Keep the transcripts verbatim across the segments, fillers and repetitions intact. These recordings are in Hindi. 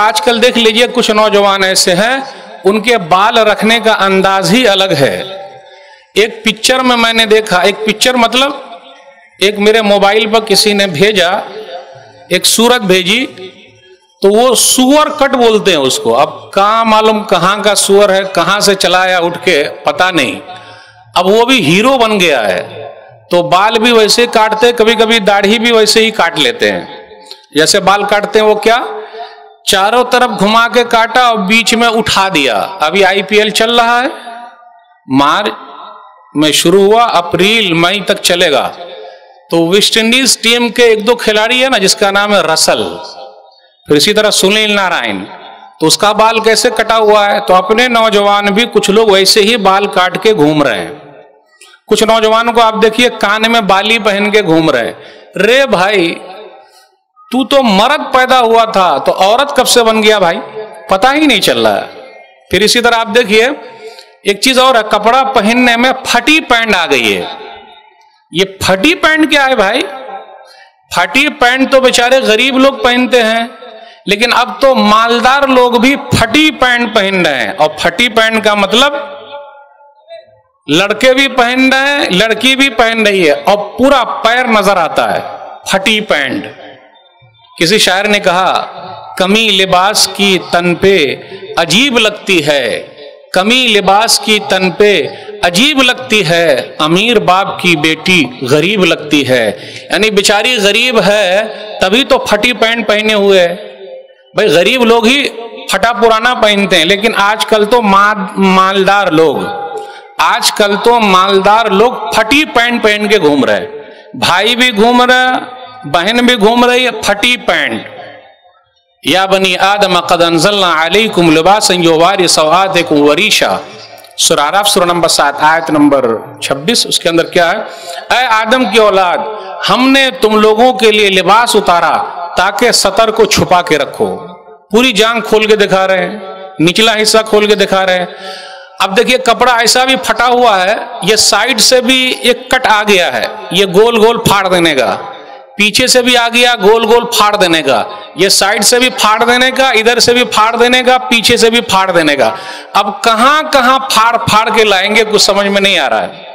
आजकल देख लीजिए कुछ नौजवान ऐसे हैं उनके बाल रखने का अंदाज ही अलग है। एक पिक्चर में मैंने देखा, एक पिक्चर मतलब एक मेरे मोबाइल पर किसी ने भेजा, एक सूरत भेजी, तो वो सुअर कट बोलते हैं उसको। अब कहाँ मालूम कहाँ का सुअर है, कहाँ से चला आया उठ के, पता नहीं। अब वो भी हीरो बन गया है, तो बाल भी वैसे काटते, कभी कभी दाढ़ी भी वैसे ही काट लेते हैं। जैसे बाल काटते हैं वो क्या, चारों तरफ घुमा के काटा और बीच में उठा दिया। अभी आईपीएल चल रहा है, मार्च में शुरू हुआ, अप्रैल मई तक चलेगा। तो वेस्ट इंडीज टीम के एक दो खिलाड़ी है ना जिसका नाम है रसल, फिर इसी तरह सुनील नारायण, तो उसका बाल कैसे कटा हुआ है। तो अपने नौजवान भी कुछ लोग वैसे ही बाल काट के घूम रहे हैं। कुछ नौजवानों को आप देखिए कान में बाली पहन के घूम रहे हैं। रे भाई, तू तो मर्द पैदा हुआ था, तो औरत कब से बन गया भाई, पता ही नहीं चल रहा है। फिर इसी तरह आप देखिए एक चीज और है, कपड़ा पहनने में फटी पैंट आ गई है। ये फटी पैंट क्या है भाई? फटी पैंट तो बेचारे गरीब लोग पहनते हैं, लेकिन अब तो मालदार लोग भी फटी पैंट पहन रहे हैं। और फटी पैंट का मतलब लड़के भी पहन रहे हैं, लड़की भी पहन रही है, और पूरा पैर नजर आता है, फटी पैंट। किसी शायर ने कहा, कमी लिबास की तन पे अजीब लगती है, कमी लिबास की तन पे अजीब लगती है, अमीर बाप की बेटी गरीब लगती है। यानी बेचारी गरीब है तभी तो फटी पैंट पहने हुए है। भाई गरीब लोग ही फटा पुराना पहनते हैं, लेकिन आजकल तो मालदार लोग आजकल तो मालदार लोग फटी पैंट पहन के घूम रहे हैं। भाई भी घूम रहा, बहन भी घूम रही है, फटी पैंट। या बनी आदम क़द अनज़लना अलैकुम लिबासन युवारी सवातिकुम वरीशा, सूरा अराफ सूरा नंबर सात आयत नंबर छब्बीस, उसके अंदर क्या है, ऐ आदम की औलाद, हमने तुम लोगों के लिए लिबास उतारा ताकि सतर को छुपा के रखो। पूरी जांग खोल के दिखा रहे हैं, निचला हिस्सा खोल के दिखा रहे हैं। अब देखिए कपड़ा ऐसा भी फटा हुआ है, ये साइड से भी एक कट आ गया है, ये गोल गोल फाड़ देने का, पीछे से भी आ गया गोल गोल फाड़ देने का, ये साइड से भी फाड़ देने का, इधर से भी फाड़ देने का, पीछे से भी फाड़ देने का। अब कहाँ कहाँ फाड़ फाड़ के लाएंगे, कुछ समझ में नहीं आ रहा है।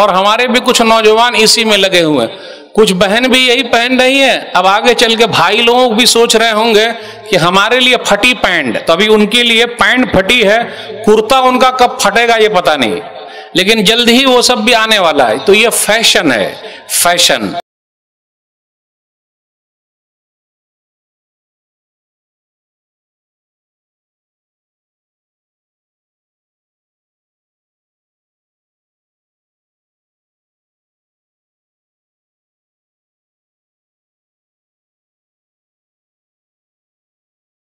और हमारे भी कुछ नौजवान इसी में लगे हुए हैं। कुछ बहन भी यही पहन रही है, अब आगे चल के भाई लोग भी सोच रहे होंगे कि हमारे लिए फटी पैंट, तभी उनके लिए पैंट फटी है, कुर्ता उनका कब फटेगा ये पता नहीं, लेकिन जल्द ही वो सब भी आने वाला है। तो ये फैशन है, फैशन।